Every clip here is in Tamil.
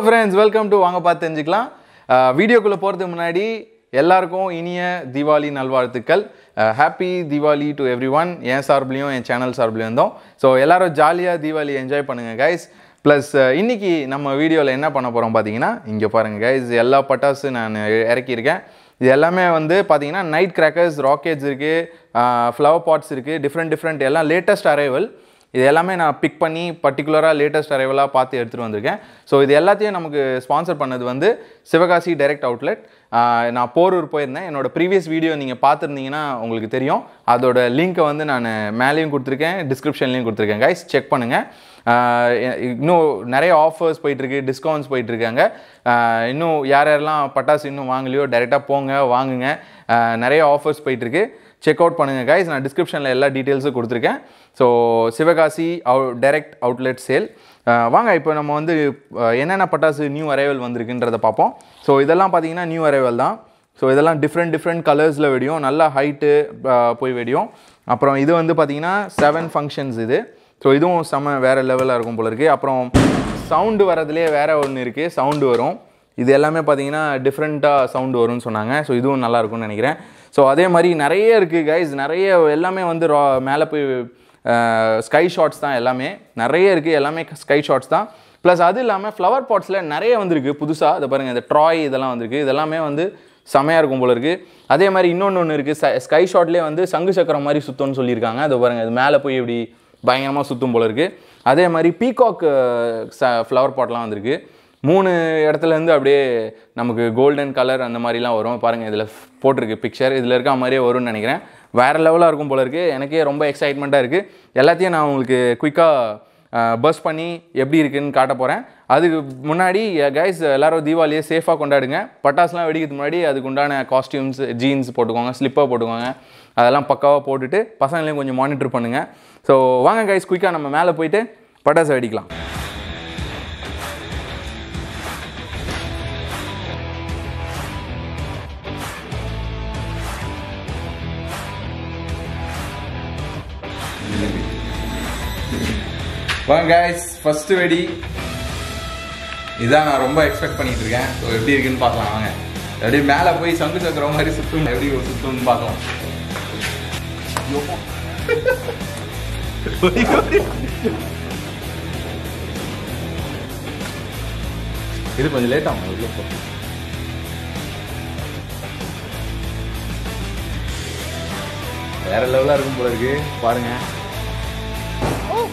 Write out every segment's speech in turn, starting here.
Hello friends, welcome to Wangapatanjikla. Video kulla poradhu munadi ellarkum iniya Diwali nalvarthukal. Happy Diwali to everyone. Yen sarbliyum en channel sarbliyum dhaan. So ellarum jolly-a Diwali enjoy pannunga guys. Plus inniki nama video la enna panna porom pathina inga parunga guys. Ella patas naan erakiruken. This is night crackers, rockets, flower pots, different latest arrival. This is I pick particular latest arrival. So this is sponsored by Sivakasi Direct Outlet. I will show you my previous video. You the link in the description. Guys, check it. Offers discounts patas direct offers check out guys in the description details. So Sivakasi Direct Outlet Sale. வாங்க இப்போ நம்ம வந்து என்னென்ன பட்டாசு நியூ அரைவல் வந்திருக்குன்றத பாப்போம். சோ இதெல்லாம் பாத்தீங்கன்னா நியூ அரைவல் தான். சோ இதெல்லாம் டிஃபரண்ட் கலர்ஸ்ல வெடியும். நல்ல ஹைட் போய் வெடியும். அப்புறம் இது வந்து பாத்தீங்கன்னா 7 ஃபங்க்ஷன்ஸ் இது. சோ இதுவும் சம வேற லெவலா இருக்கும் போல இருக்கு. அப்புறம் சவுண்ட் வரதுலயே வேற ஒன்னு இருக்கு. சவுண்ட் வரும். இது எல்லாமே பாத்தீங்கன்னா டிஃபரண்டா சவுண்ட் வரும்னு சொன்னாங்க. சோ இதுவும் நல்லா இருக்கும்னு நினைக்கிறேன். சோ அதே மாதிரி நிறைய இருக்கு गाइस. நிறைய எல்லாமே வந்து மேலே போய் sky shots தான் எல்லாமே நிறைய இருக்கு எல்லாமே sky shots தான் plus அது இல்லாம flower potsல நிறைய வந்திருக்கு புதுசா இத பாருங்க இந்த troy இதெல்லாம் வந்திருக்கு இதெல்லாம் வந்து சமையா இருக்கும் போல இருக்கு அதே மாதிரி இன்னொன்னு இருக்கு sky shotலயே வந்து சங்கு சக்கரம் மாதிரி சுத்தும்னு சொல்லி இருக்காங்க இத பாருங்க இது மேலே போய் இப்படி பயங்கரமா சுத்தும் போல இருக்கு அதே மாதிரி peacock flower potலாம் வந்திருக்கு மூணு இடத்துல இருந்து அப்படியே நமக்கு கோல்டன் கலர் அந்த மாதிரிலாம் வரும் பாருங்க இதல போட்டுருக்கு பிக்சர் இதல இருக்க மாதிரியே வரும்னு நினைக்கிறேன் வேற லெவலா இருக்கும் போல இருக்கு எனக்கே ரொம்ப எக்ஸைட்மென்ட்டா இருக்கு எல்லாத்தையும் நான் உங்களுக்கு குயிக்கா பஸ் பண்ணி எப்படி இருக்குன்னு காட்ட போறேன் அதுக்கு முன்னாடி गाइस எல்லாரும் தீபாவளியை சேஃபா கொண்டாடுங்க பட்டாசுலாம் வெடிக்கிறதுக்கு முன்னாடி அதுக்குண்டான காஸ்டியூம்ஸ் ஜீன்ஸ் போட்டுக்கோங்க ஸ்லிப்பர் போட்டுக்கோங்க அதெல்லாம் பக்காவா போட்டுட்டு பசங்களையும் கொஞ்சம் மானிட்டர் பண்ணுங்க சோ வாங்க गाइस குயிக்கா நம்ம மேலே போயிடு பட்டாசு வெடிக்கலாம் Well guys, first ready. This I am very expect panni irukken. So every again paathalam vaanga. Every mela poi sangu chakra mari suttum every suttum paathalam. Idu konjam late aagum ulla po. Vera level la irukum pola irukku paarenga. Oh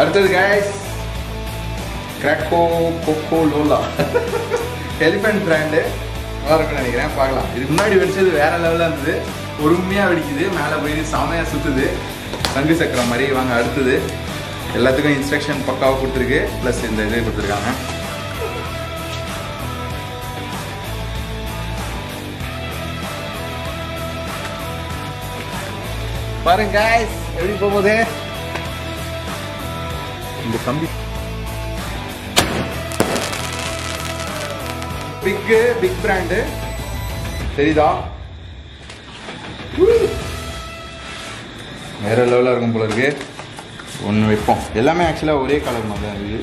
அடுத்து guys கிராக்கோ கோகோ லோலா எலிபென்ட் பிராண்ட் வரக்கு நினைக்கிறேன் பார்க்கலாம் இது முன்னாடி வெடிச்சது வேற லெவல்ல இருந்துது பொறுமையா வெடிக்குது மேலே போய் சாமையா சுத்துது சங்கு சக்கரம் மாதிரி வாங்க அடுத்து எல்லாத்துக்கும் இன்ஸ்ட்ரக்ஷன் பக்காவா கொடுத்திருக்கு பிளஸ் இந்த இதே கொடுத்திருக்காங்க பாருங்க guys எப்படி போகுது இந்த கம்பி பிக் பிராண்ட் தெரியுதா வேற லெவலா இருக்கும் போல இருக்கு ஒன்னு வைப்போம் எல்லாமே एक्चुअली ஒரே கலர் மாதிரி தான் இருக்கு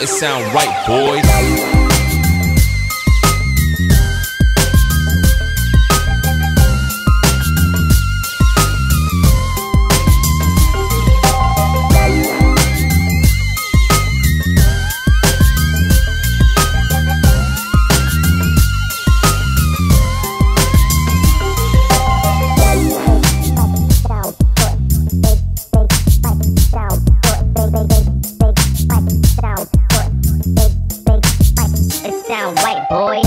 It sound right, boys. Sound right, boy.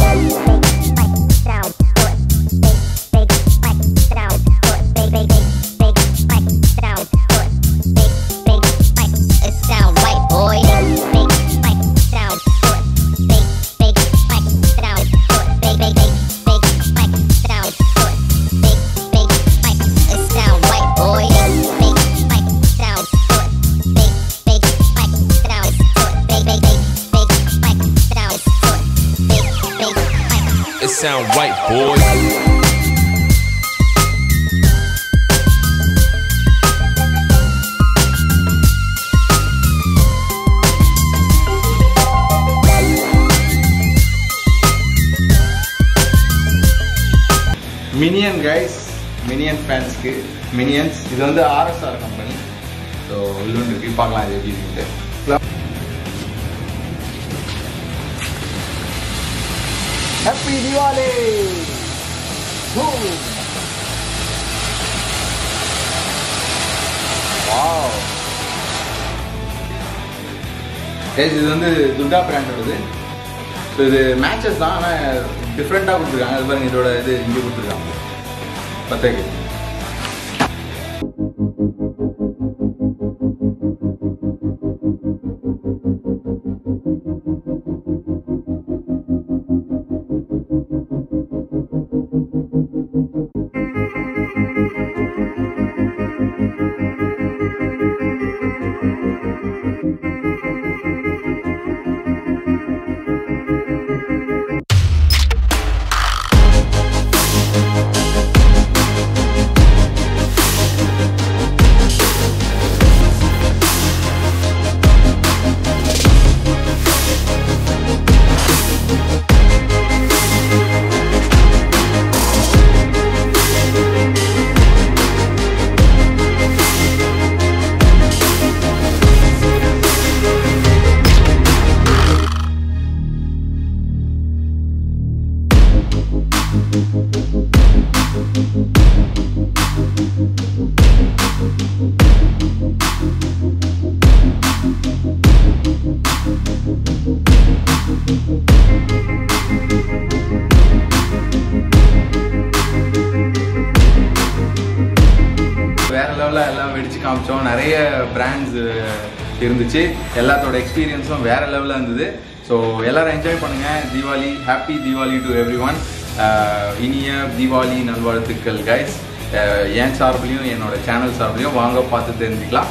It sound right, boys. Minion guys, Minion fans, Minions. This is the RSR company. So we will to keep our live. Happy Diwali! Boom! Wow! Guys, this is Durga brand. So, the matches are different. Brands irundichu ellatoda experience um vera level la irundhudu so ellarum enjoy pannunga Diwali happy Diwali to everyone iniya Diwali nalvaazhthukal guys en saarbiliyum enoda channel saarbiliyum vaanga paathu therinjikla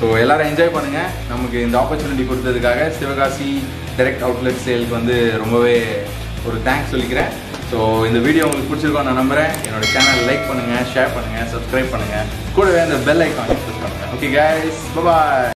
so ellarum enjoy pannunga namakku indha opportunity koduthadukaga Sivakasi Direct Outlet sale ku vandu rombave oru thanks sollikiren so indha video ungalku pidichirukku na nambaren enoda channel like pannunga share pannunga subscribe pannunga kodave indha bell icon click pannunga. Okay guys, bye bye.